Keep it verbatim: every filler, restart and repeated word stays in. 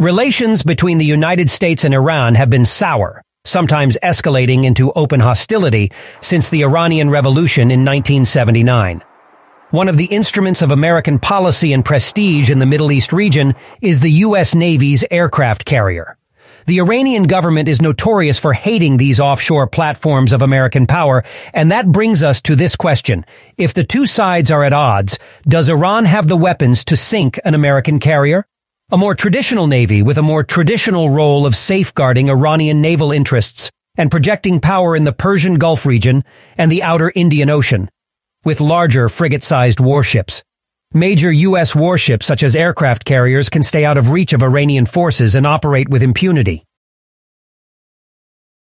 Relations between the United States and Iran have been sour, sometimes escalating into open hostility, since the Iranian Revolution in nineteen seventy-nine. One of the instruments of American policy and prestige in the Middle East region is the U S Navy's aircraft carrier. The Iranian government is notorious for hating these offshore platforms of American power, and that brings us to this question. If the two sides are at odds, does Iran have the weapons to sink an American carrier? A more traditional navy with a more traditional role of safeguarding Iranian naval interests and projecting power in the Persian Gulf region and the outer Indian Ocean, with larger frigate-sized warships. Major U S warships such as aircraft carriers can stay out of reach of Iranian forces and operate with impunity.